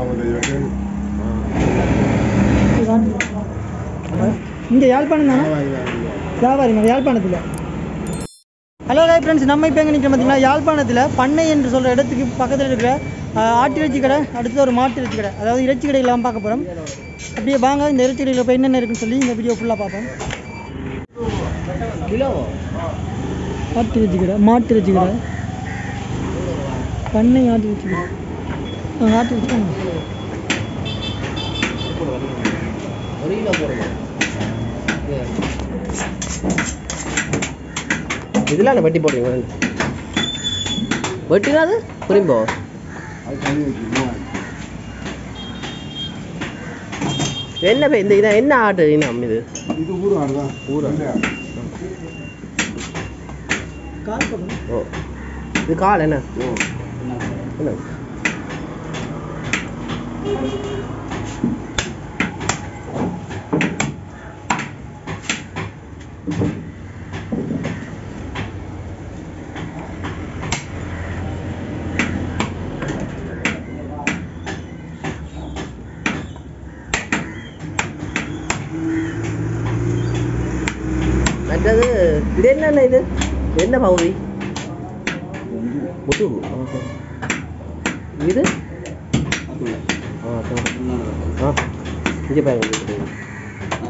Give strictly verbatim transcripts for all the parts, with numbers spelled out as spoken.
Hello guys friends, நம்ம இப்போ எங்க நிக்கிறோம் பாத்தீங்களா யாழ்ப்பாணத்துல பண்ணை என்று சொல்ற இடத்துக்கு பக்கத்துல இருக்கிற ஆட்டு இறைச்சி கடை அடுத்து ஒரு மாட்டு இறைச்சி கடை அதாவது இறைச்சி கடை எல்லாம் பார்க்க போறோம் அப்படியே வாங்க இந்த இறைச்சி கடையில போய் என்னென்ன இருக்குன்னு சொல்லி இந்த வீடியோ ஃபுல்லா பாப்போம் கிலோவா ஆட்டு இறைச்சி கடை மாட்டு இறைச்சி கடை பண்ணை ஆட்டு இறைச்சி கடை ஆட்டு இறைச்சி கடை ஒரு கிலோ போடுங்க இதெல்லாம் நான் வெட்டி போடுறீங்க வெட்டினா அது புரியும்போ அது தண்ணி ஊத்திடுமா என்ன பே இந்த இது என்ன ஆடு இது நம்ம இது இது ஊரு ஆடுதா ஊரு கால் பண்ணு ஓ இது கால் என்ன ஓ என்ன அது இது என்ன இது என்ன பவுரி முது இது அதுல ஆ தோடா இங்க பாருங்க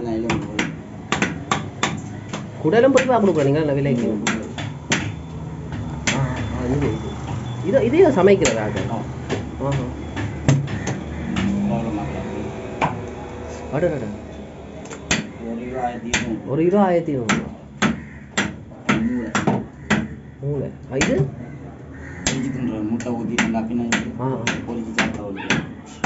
நான் இல்ல கூடலும் போட்டு பாக்குறோம் பாருங்க லவில இங்க ஆ இது இது இது சமைக்கிறதா ஆ ஆ அட அட ஒரு கிலோ ஆயிரத்தி இருநூறு மூளை இது முட்டை ஊற்றி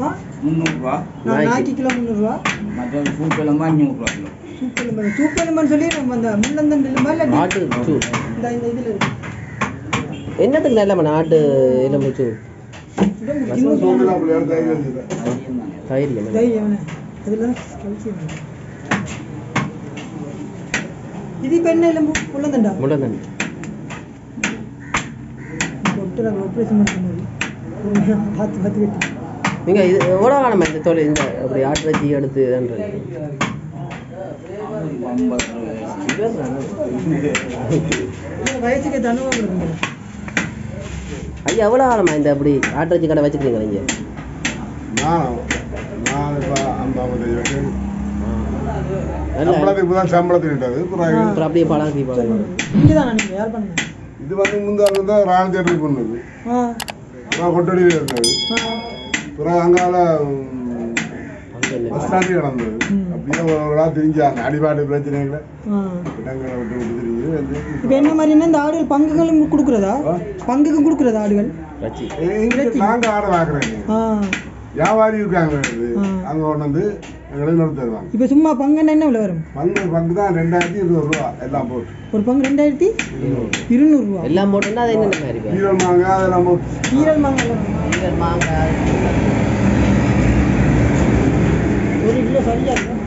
ஆ முந்நூறு ரூபாய் நாய்க்கு கிலோ முந்நூறு ரூபாய் மற்ற சூப்பு எல்லாம் ஐநூறு ரூபாய் கிலோ சூப்பு எல்லாம் சூப்பு எல்லாம் சொல்லி நம்ம அந்த முள்ளந்தண்டு எலும்பு இல்ல நாட்டு சூப்பு இந்த இந்த இதுல இருக்கு என்னதுக்கு நல்ல நாட்டு எலும்பு சூப்பு சூப்பு எல்லாம் புள்ள தயிர் தயிர் தயிர் அதுல கல்சியம் இது பெண்ண எலும்பு உள்ளதண்டா உள்ளதண்ட டாக்டர் ஆபரேஷன் பண்ணுங்க பாத்து பாத்து நீங்க இது எவ்வளவு காணமா இந்த தோல் இந்த அப்படி ஆட் வெச்சி எடுத்து என்ற வயசுக்கு தண்ணுவா கொடுங்க ஐயா எவ்வளவு காணமா இந்த அப்படி ஆட் வெச்சி கடை வச்சிருக்கீங்க நீங்க நான் நான் ஐம்பது நம்மளதுக்கு தான் சம்பளத்துக்கு இட்டாது அப்புறம் அப்படியே பாலாசி பாலாசி இங்க தான் நீங்க யார் பண்ணது இது வந்து முந்தால தான் ராணி தேட்டரி பண்ணது ஆ நான் கொட்டடி இருந்தது அப்புறம் அங்கால பஸ் ஸ்டாண்ட் நடந்தது அப்படியே ஒருவரா தெரிஞ்சாங்க அடிபாடு பிரச்சனைகளை இடங்களை விட்டு விட்டுறீங்க இப்போ என்ன மாதிரி என்ன இந்த ஆடுகள் பங்குகளும் கொடுக்குறதா பங்குக்கு கொடுக்குறதா ஆடுகள் நாங்க ஆடு வாங்குறேன் ஆ வியாபாரி இருக்காங்க அங்க கொண்டு வந்து இப்போ சும்மா பங்குன்னா என்ன விலை வரும் பங்கு பங்கு தான் ரெண்டாயிரத்தி இருநூறு ரூபா எல்லாம் போட்டு ஒரு பங்கு ரெண்டாயிரத்தி இருநூறு ரூபா எல்லாம் போட்டுன்னா அது என்னென்ன மாதிரி ஈரல் மாங்காய் அதெல்லாம் போட்டு ஈரல் மாங்காய் ஈரல் மாங்காய் ஒரு கிலோ சரியா இருக்கும்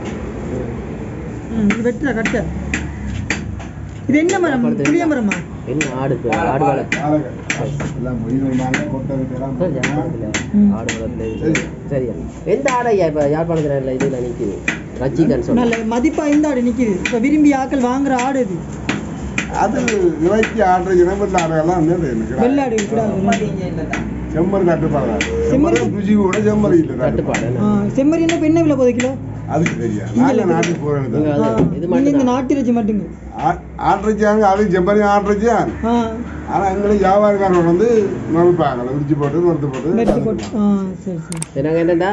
ம் இது வெட்டுற கட்டை இது என்ன மரம் புளிய மரமா என்ன ஆடு ஆடு வாழை எல்லாம் ஈரல் மாங்காய் கொட்டை எல்லாம் போட்டு ஆடு வாழை சரியா எந்த ஆடையா இப்போ யாழ்ப்பாணத்தில் இல்லை இதில் நிற்கிது ரச்சிக்கான்னு சொன்ன நல்ல மதிப்பாக இந்த ஆடு நிற்கிது இப்போ விரும்பி ஆக்கள் வாங்குற ஆடு இது அது விலைக்கு ஆடுற இனமல்ல ஆடுகள்லாம் என்னது வெள்ளாடு செம்மறி கட்டுப்பாடு செம்மறி ருசி கூட செம்மறி இல்லை கட்டுப்பாடு செம்மறி என்ன இப்போ என்ன விலை போகுது கிலோ அதுக்கு தெரியா நாங்கள் நாட்டுக்கு போகிறேன் இந்த நாட்டிறச்சி மட்டுங்க ஆட்டுறச்சாங்க அதுவும் செம்மறி ஆட்டுறச்சா ஆனா எங்களுக்கு வியாபாரக்காரன் வந்து நுழைப்பாங்க விரிச்சு போட்டு நுழைத்து போட்டு நாங்கள் என்னென்னா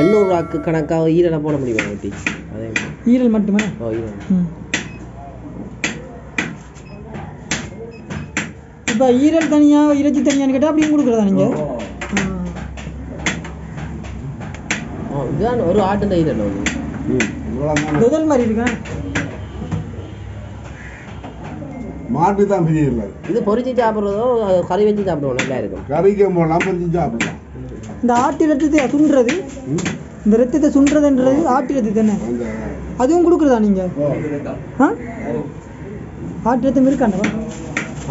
எண்ணூறு ரூபாய்க்கு கணக்காக ஈரலை போட முடியுமா ஊட்டி அதே ஈரல் மட்டுமே ஓ ஈரல் இப்போ ஈரல் தனியாக இறைச்சி தனியான்னு கேட்டால் அப்படியும் கொடுக்குறதா நீங்கள் Market time free is like. This forage job or curry job or what? Curry job or lamb job. The art is that they are listening. The art is that they are listening. Art is that they are. That you are doing it. Huh? Art is that they are doing.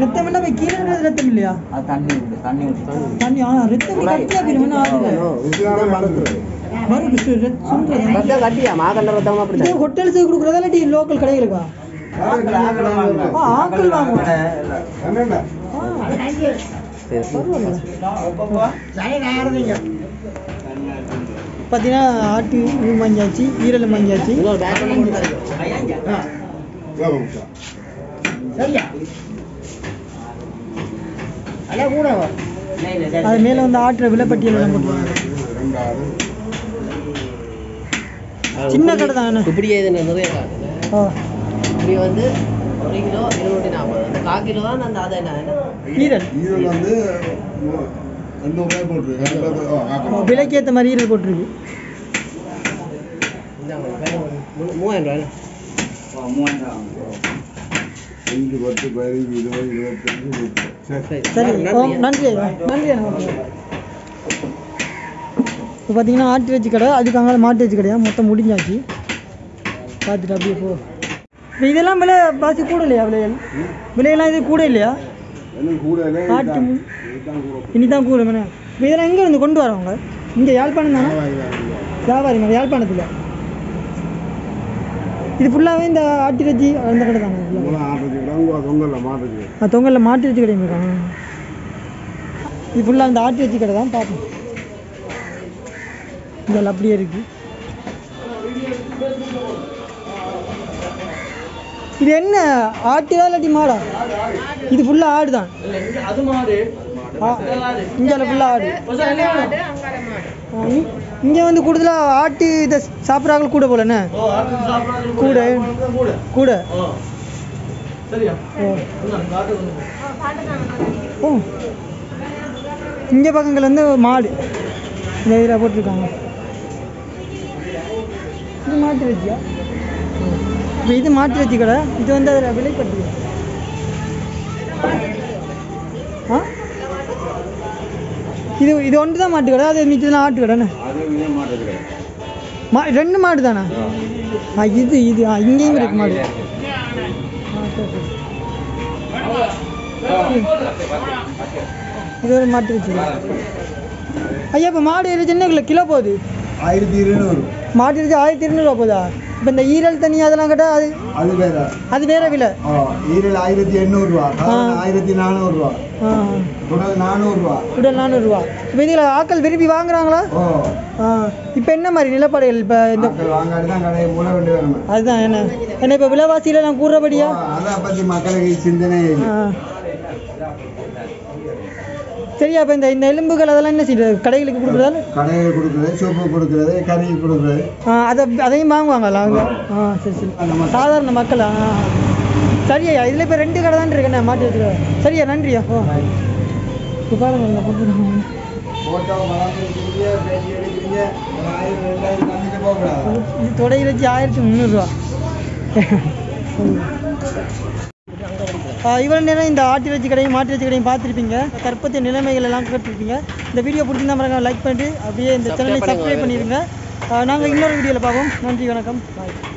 Let them have a kid and let them live. I can't do the Sunday. Tanya, written like that. You know, hotels are good in local Kaleva. Uncle Padina Arti Manjachi, Iral Manjachi. No, that's not going to happen. I made on the art traveler, but you remember. No way, but oh, Billy get the Marie report review. More and right. More and down. You got to buy it, you know, you have to. Sorry, oh, Monday, Monday. So, Padina art Jigara, Adikanga, Marta Jigara, Motamudinaki, Padra before. Vidalamba Basikulia, Vilay Kudelia. இனிதான் கூறு மேனே இதெல்லாம் எங்க இருந்து கொண்டு வராங்க இங்க யாழ்ப்பாணம் தானா சாவாரி மேல யாழ்ப்பாணத்துல இது ஃபுல்லாவே இந்த ஆட்டிரஜி அந்த கடை தானா இல்ல ஆட்டிரஜி கடை தொங்கல்ல மாட்டிரஜி ஆ தொங்கல்ல மாட்டிரஜி கடை இருக்காங்க இது ஃபுல்லா அந்த ஆட்டிரஜி கடை தான் பாப்போம் இதெல்லாம் அப்படியே இருக்கு இது என்ன ஆட்டியாலடி மாடா இது ஃபுல்லா ஆடு தான் இல்ல அது மாடு இங்கல ஃபுல்லா ஆடு இங்க வந்து கூடுதலா ஆட்டு இத சாப்றாங்க கூட போலனே ஓ ஆட்டு சாப்றாங்க கூட கூட கூட சரியா ஓ இங்க பக்கங்கள்ல வந்து மாடு நேரா போட்டுருக்காங்க இது மாட்டு வெச்சியா இது மாட்டு வெச்சி கடை இது வந்து விலை பட்டு ஹ இது இது ஒன்று தான் மாட்டு கடை அது மீதி தான் ஆட்டு கடைனா அது மீதி மாட்டு கடை ரெண்டு மாடு தானா ஆ இது இது இங்கேயும் இருக்கு மாடு இது ஒரு மாட்டு வெச்சி ஐயா இப்ப மாடு என்ன கிலோ போகுது twelve hundred மாட்டு வெச்சி twelve hundred ரூபாய் போதா But the Eral Tania Langada Advera Villa. Oh, Eral Iridian Nurwa, Iridian Nurwa, Nurwa, Nurwa. With the Akal very Vangranga? Oh, Dependa Marilla Padel by the Langaranga, Azana, and a Pavilla was here and Kura Badia. But the Makari is in the name. Seria Benda in the Limbukalan is the Kadai Kudu, Kadai Kudu, Sopo Kudu, Kadai Kudu. Ah, the Manga. Ah, Sadar Namakala. Sorry, I live a rented country and I'm not there. Sorry, an Andrea. What are the giants in Nura? Even in the artillery, martyrdom, patripping, Carpet and Nilamay Lanka, the video put in the like, and the channel is subscribed. Now, ignore video, Babam, and you gonna come.